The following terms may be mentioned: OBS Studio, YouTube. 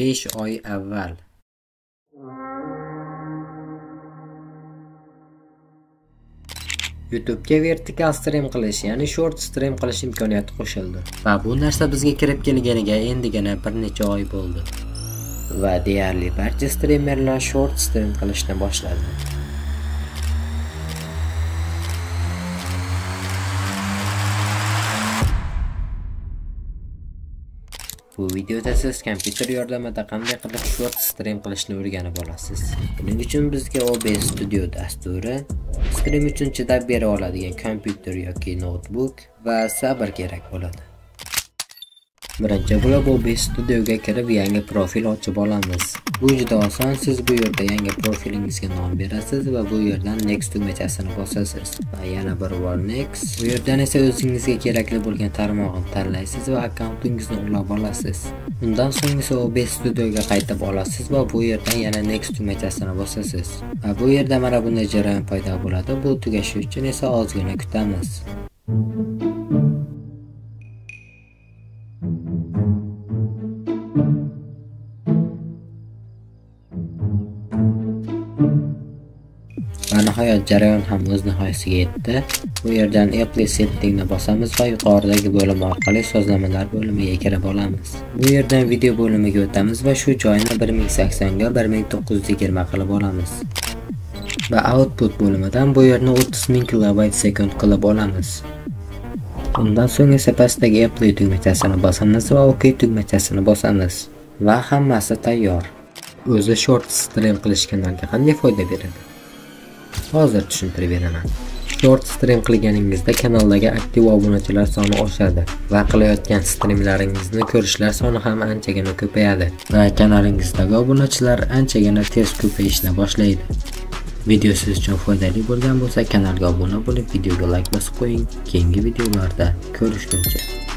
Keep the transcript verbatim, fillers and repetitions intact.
beş ay əvvəl. YouTube'ga vertikal stream qilish, ya'ni short stream qilish imkoniyati qo'shildi. Va bu narsa bizga kirib kelganiga endigina bir necha oy bo'ldi. Va deyarli barcha streamerlar short stream qilishni boshladi. Bu videoda siz kompyuter yordamida qanday qilib short stream qilishni o'rganib olasiz. Buning uchun bizga O B S Studio dasturi, stream uchun chidab bera oladigan kompyuter yoki notebook va sabr kerak bo'ladi. Birinchi bo'lib O B S Studioga kirib yangi profil ochib olamiz. Bu juda oson. Siz bu yerda yangi profilingizga nom berasiz va bu yerdan next tugmachasini bosasiz. Va yana bir bor next. Bu yerdan esa o'zingizga kerakli bo'lgan tarmog'ini tanlaysiz va akkauntingizni ulab olasiz. Undan so'ng esa O B S Studioga qaytib olasiz va bu yerdan yana next tugmachasini bosasiz. Va bu yerda mana bunday jarayon paydo bo'ladi. Bu tugashi uchun esa ozgina kutamiz. Nihoyat jarayon ham o'z nihoyasiga yetdi. Bu yerdan Apply settingni bosamiz va yuqoridagi bo'lim orqali sozlamalar bo'limiga kirib olamiz. Bu yerdan video bo'limiga o'tamiz va shu joyni bir ming sakson ga bir ming to'qqiz yuz yigirma qilib olamiz. Va output bo'limidan bu yerni o'ttiz ming kilobayt sekund qilib olamiz. Undan so'ng esa pastdagi Apply tugmachasini bosamiz va OK tugmachasini bosamiz. Va hammasi tayyor. O'zi short stream qilish kanalga qanday foyda beradi? Hozir tushuntirib beraman. Short stream qilganingizda kanaldagi aktiv obunachilar soni oshadi va qilayotgan streamlaringizni ko'rishlar soni ham anchagina ko'payadi va kanalingizdagi obunachilar anchagina tez ko'payishni boshlaydi. Video siz uchun foydali bo'lgan bo'lsa, kanalga obuna bo'lib, videoga like bosib qo'ying. Keyingi videolarda ko'rishguncha.